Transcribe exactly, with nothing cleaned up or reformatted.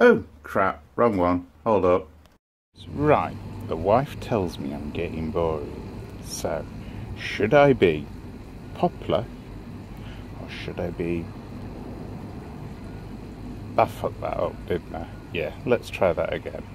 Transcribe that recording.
Oh, crap, wrong one. Hold up. Right, the wife tells me I'm getting boring. So, should I be Poplar or should I be... I fucked that up, didn't I? Yeah, let's try that again.